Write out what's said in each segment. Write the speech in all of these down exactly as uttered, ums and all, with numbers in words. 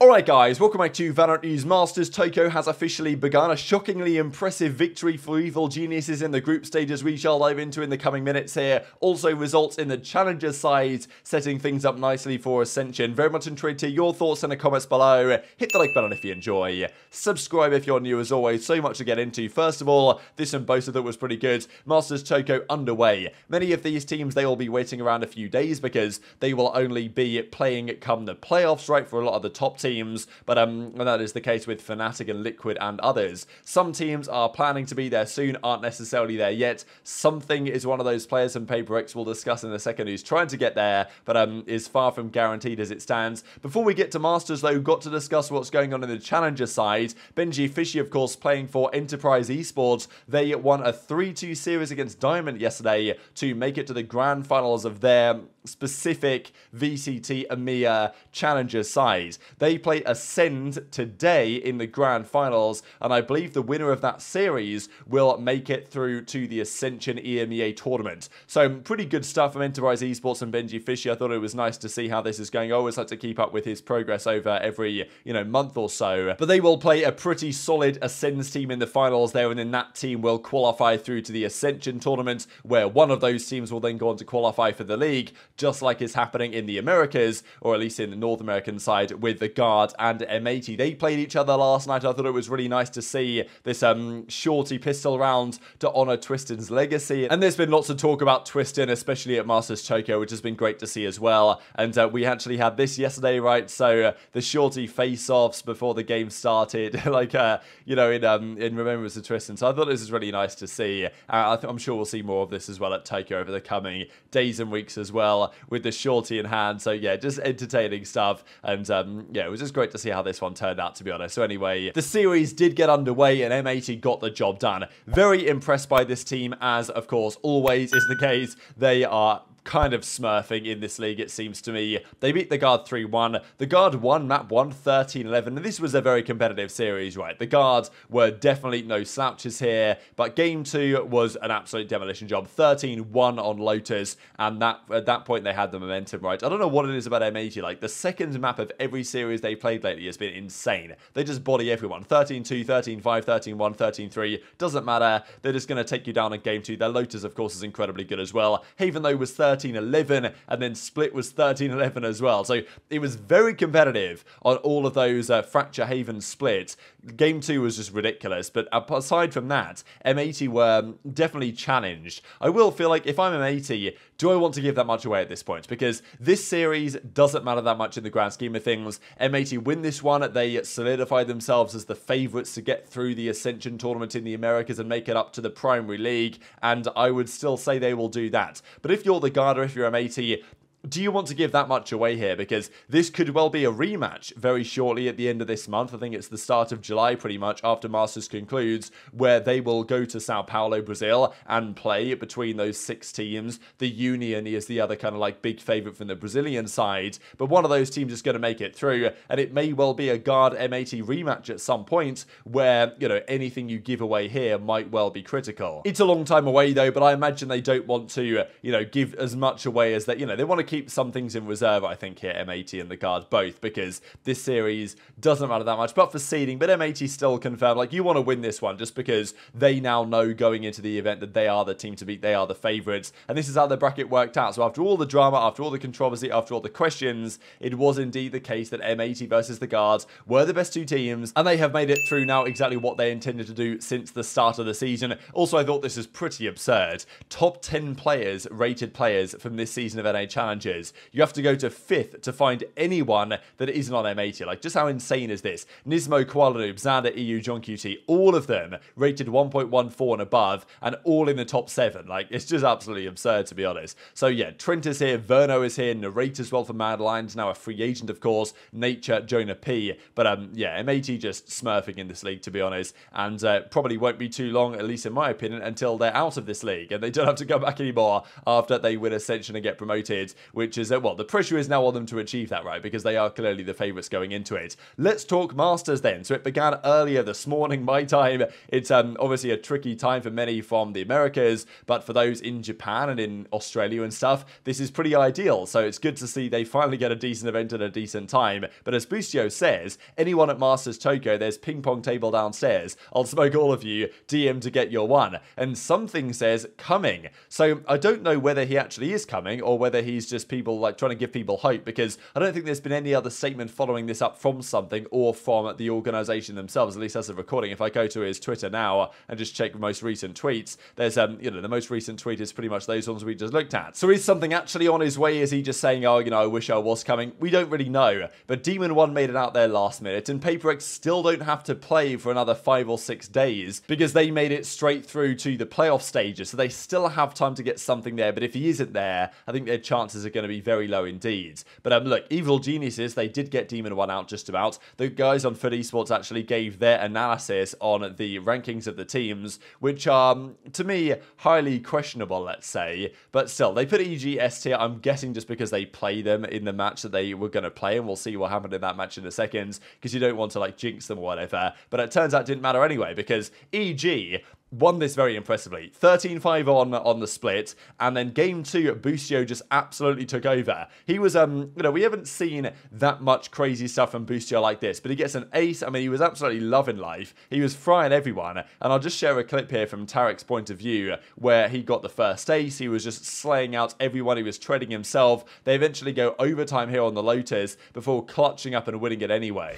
Alright guys, welcome back to Valorant News. Masters Tokyo has officially begun. A shockingly impressive victory for Evil Geniuses in the group stages we shall dive into in the coming minutes here. Also results in the challenger side, setting things up nicely for Ascension. Very much intrigued to your thoughts in the comments below. Hit the like button if you enjoy. Subscribe if you're new as always. So much to get into. First of all, this and both of them was pretty good. Masters Tokyo underway. Many of these teams, they will be waiting around a few days because they will only be playing come the playoffs, right, for a lot of the top teams. Teams, but um, and that is the case with Fnatic and Liquid and others. Some teams are planning to be there soon, aren't necessarily there yet. Something is one of those players, and PaperX will discuss in a second, who's trying to get there, but um, is far from guaranteed as it stands. Before we get to Masters, though, got to discuss what's going on in the challenger side. Benji Fishy, of course, playing for Enterprise Esports. They won a three two series against Diamond yesterday to make it to the grand finals of their specific V C T EMEA challenger side. They play Ascend today in the grand finals, and I believe the winner of that series will make it through to the Ascension E M E A tournament. So pretty good stuff from Enterprise Esports and Benji Fishy. I thought it was nice to see how this is going. I always like to keep up with his progress over every, you know, month or so. But they will play a pretty solid Ascend's team in the finals there, and then that team will qualify through to the Ascension tournament, where one of those teams will then go on to qualify for the league, just like is happening in the Americas, or at least in the North American side with the Guard and M eighty. They played each other last night. I thought it was really nice to see this um, shorty pistol round to honour Twisten's legacy. And there's been lots of talk about Twisten, especially at Masters Tokyo, which has been great to see as well. And uh, we actually had this yesterday, right? So uh, the shorty face-offs before the game started, like, uh, you know, in um, in remembrance of Twisten. So I thought this was really nice to see. Uh, I th I'm sure we'll see more of this as well at Tokyo over the coming days and weeks as well, with the shorty in hand. So yeah, just entertaining stuff. And um, yeah, it was just great to see how this one turned out, to be honest. So anyway, the series did get underway and M eighty got the job done. Very impressed by this team, as of course always is the case. They are kind of smurfing in this league, it seems to me. They beat the Guard three one. The Guard won map one, thirteen eleven. And this was a very competitive series, right? The Guards were definitely no slouches here, but game two was an absolute demolition job. thirteen one on Lotus, and that at that point they had the momentum, right? I don't know what it is about M eighty. Like, the second map of every series they played lately has been insane. They just body everyone. thirteen two, thirteen five, thirteen one, thirteen three. Doesn't matter. They're just going to take you down in game two. Their Lotus, of course, is incredibly good as well. Haven, though, was thirteen eleven, and then Split was thirteen eleven as well. So it was very competitive on all of those uh, Fracture, Haven, Split. Game two was just ridiculous, but aside from that, M eighty were definitely challenged. I will feel like, if I'm M eighty, do I want to give that much away at this point? Because this series doesn't matter that much in the grand scheme of things. M eighty win this one, they solidify themselves as the favourites to get through the Ascension tournament in the Americas and make it up to the Primary League, and I would still say they will do that. But if you're the Guard, if you're M eighty, do you want to give that much away here? Because this could well be a rematch very shortly at the end of this month. I think it's the start of July, pretty much, after Masters concludes, where they will go to Sao Paulo, Brazil, and play between those six teams. The Union is the other kind of like big favourite from the Brazilian side, but one of those teams is going to make it through, and it may well be a Guard M eighty rematch at some point, where, you know, anything you give away here might well be critical. It's a long time away, though, but I imagine they don't want to, you know, give as much away as that. You know, they want to keep some things in reserve, I think, here, M eighty and the Guard both, because this series doesn't matter that much, but for seeding. But M eighty still confirmed, like, you want to win this one, just because they now know going into the event that they are the team to beat, they are the favourites, and this is how the bracket worked out. So after all the drama, after all the controversy, after all the questions, it was indeed the case that M eighty versus the Guards were the best two teams, and they have made it through now exactly what they intended to do since the start of the season. Also, I thought this is pretty absurd. Top ten players, rated players from this season of N A Challenge. You have to go to fifth to find anyone that isn't on M eighty. Like, just how insane is this? Nismo, Koalanub, Zander, E U, John Q T, all of them rated one point one four and above, and all in the top seven. Like, it's just absolutely absurd, to be honest. So yeah, Trent is here, Verno is here, Narrator as well for Mad Lions, now a free agent, of course, Nature, Jonah P. But um, yeah, M eighty just smurfing in this league, to be honest, and uh, probably won't be too long, at least in my opinion, until they're out of this league, and they don't have to go back anymore after they win Ascension and get promoted. which is that, well, the pressure is now on them to achieve that, right? Because they are clearly the favourites going into it. Let's talk Masters then. So it began earlier this morning, my time. It's um, obviously a tricky time for many from the Americas, but for those in Japan and in Australia and stuff, this is pretty ideal. So it's good to see they finally get a decent event at a decent time. But as Boostio says, anyone at Masters Tokyo, there's ping pong table downstairs. I'll smoke all of you, D M to get your one. And something says coming. So I don't know whether he actually is coming or whether he's just people like trying to give people hope, because I don't think there's been any other statement following this up from something or from the organization themselves, at least as of recording. If I go to his Twitter now and just check the most recent tweets, there's, um, you know, the most recent tweet is pretty much those ones we just looked at. So is something actually on his way? Is he just saying, oh, you know, I wish I was coming? We don't really know. But Demon One made it out there last minute, and PaperX still don't have to play for another five or six days because they made it straight through to the playoff stages. So they still have time to get something there. But if he isn't there, I think their chances are going to be very low indeed. But um, look, Evil Geniuses, they did get Demon One out just about. The guys on F U T Esports actually gave their analysis on the rankings of the teams, which are, um, to me, highly questionable, let's say. But still, they put E G S tier, I'm guessing just because they play them in the match that they were going to play, and we'll see what happened in that match in a second, because you don't want to, like, jinx them or whatever. But it turns out it didn't matter anyway, because E G won this very impressively. thirteen five on on the split, and then game two, Boostio just absolutely took over. He was, um, you know, we haven't seen that much crazy stuff from Boostio like this, but he gets an ace. I mean, he was absolutely loving life. He was frying everyone, and I'll just share a clip here from Tarek's point of view, where he got the first ace. He was just slaying out everyone. He was treading himself. They eventually go overtime here on the Lotus before clutching up and winning it anyway.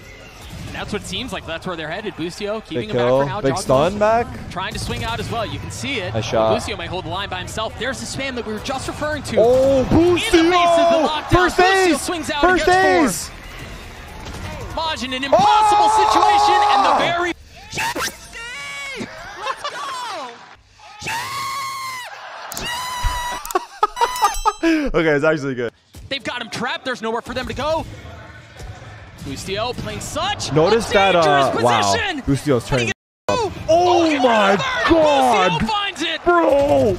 And that's what seems like that's where they're headed. Boostio keeping him back for now. Big stun back. Trying to swing out as well. You can see it. A shot. Boostio might hold the line by himself. There's the spam that we were just referring to. Oh, Boostio! First ace! Swings out. First ace! Maj in an impossible oh! situation, and the very. Let's go! Okay, it's actually good. They've got him trapped. There's nowhere for them to go. Boostio playing such Notice a that, uh, wow, Boostio's turning up. Oh, oh my god! Boostio finds it! Bro!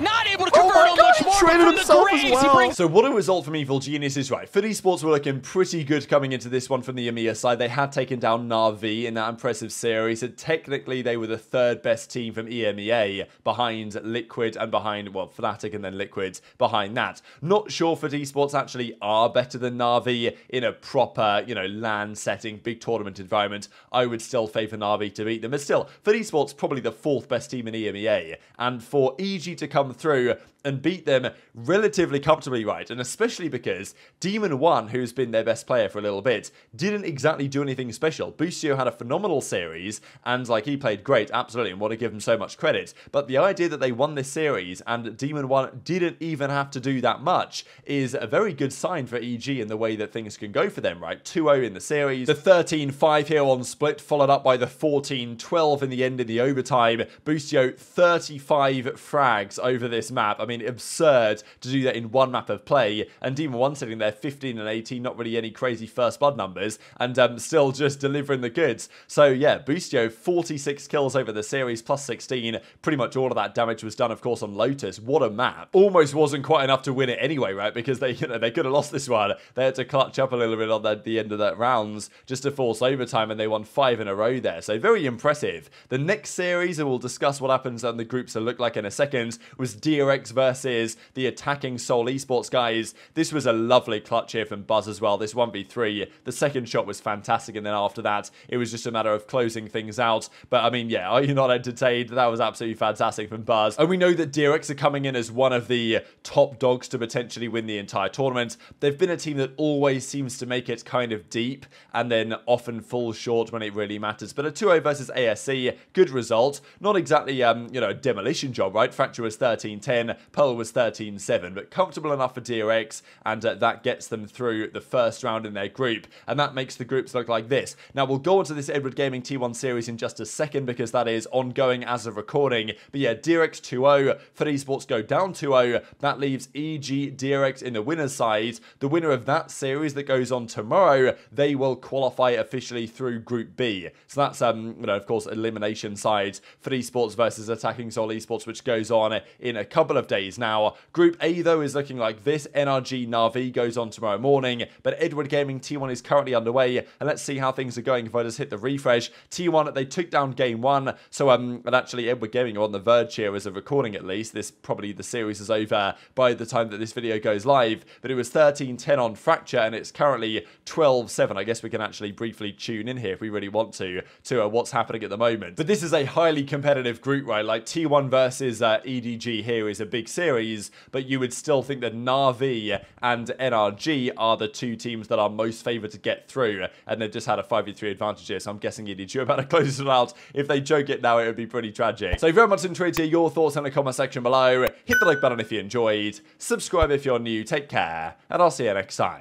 Not able to convert oh on much more from the graves, well. brings... So what a result from Evil Geniuses, right? F U T Esports were looking pretty good coming into this one from the EMEA side. They had taken down Na'Vi in that impressive series, and technically they were the third best team from EMEA, behind Liquid and behind, well, Fnatic and then Liquid behind that. Not sure F U T Esports actually are better than Na'Vi in a proper, you know, LAN setting, big tournament environment. I would still favour Na'Vi to beat them, but still, F U T Esports probably the fourth best team in EMEA, and for E G to come through and beat them relatively comfortably, right? And especially because Demon One, who's been their best player for a little bit, didn't exactly do anything special. Boostio had a phenomenal series, and like he played great, absolutely, and want to give him so much credit. But the idea that they won this series and Demon One didn't even have to do that much is a very good sign for E G in the way that things can go for them, right? two oh in the series, the thirteen five here on split, followed up by the fourteen twelve in the end in the overtime. Boostio thirty-five frags over this map. I mean, absurd to do that in one map of play, and Demon One sitting there fifteen and eighteen, not really any crazy first blood numbers, and um, still just delivering the goods. So yeah, Boostio forty-six kills over the series, plus sixteen, pretty much all of that damage was done, of course, on Lotus. What a map. Almost wasn't quite enough to win it anyway, right? Because they, you know, they could have lost this one. They had to clutch up a little bit on the, the end of that rounds just to force overtime, and they won five in a row there. So very impressive. The next series, and we'll discuss what happens and the groups will look like in a second, was D R X versus the Attacking Soul Esports guys. This was a lovely clutch here from Buzz as well, this one v three. The second shot was fantastic, and then after that, it was just a matter of closing things out. But I mean, yeah, are you not entertained? That was absolutely fantastic from Buzz. And we know that D R X are coming in as one of the top dogs to potentially win the entire tournament. They've been a team that always seems to make it kind of deep, and then often falls short when it really matters. But a two oh versus A S C, good result. Not exactly, um, you know, a demolition job, right? Fracture was thirteen ten, Pearl was thirteen seven, but comfortable enough for D R X, and uh, that gets them through the first round in their group, and that makes the groups look like this. Now, we'll go on to this Edward Gaming T one series in just a second, because that is ongoing as of recording, but yeah, D R X two oh, F U T Esports go down two oh, that leaves E G D R X in the winner's side. The winner of that series that goes on tomorrow, they will qualify officially through Group B, so that's, um, you know, of course, elimination sides, F U T Esports versus Attacking Soul Esports, which goes on in a couple of days. days. Now, Group A, though, is looking like this. N R G Na'Vi goes on tomorrow morning, but Edward Gaming T one is currently underway, and let's see how things are going if I just hit the refresh. T one, they took down game one, so, um, and actually Edward Gaming are on the verge here as a recording at least. This, probably the series is over by the time that this video goes live, but it was thirteen ten on Fracture, and it's currently twelve seven. I guess we can actually briefly tune in here if we really want to, to uh, what's happening at the moment. But this is a highly competitive group, right? Like, T one versus uh, E D G here is a big series, but you would still think that Na'Vi and N R G are the two teams that are most favoured to get through, and they've just had a five v three advantage here, so I'm guessing E D G are about to close it out. If they joke it now, it would be pretty tragic. So very much intrigued to hear your thoughts in the comment section below. Hit the like button if you enjoyed, subscribe if you're new, take care, and I'll see you next time.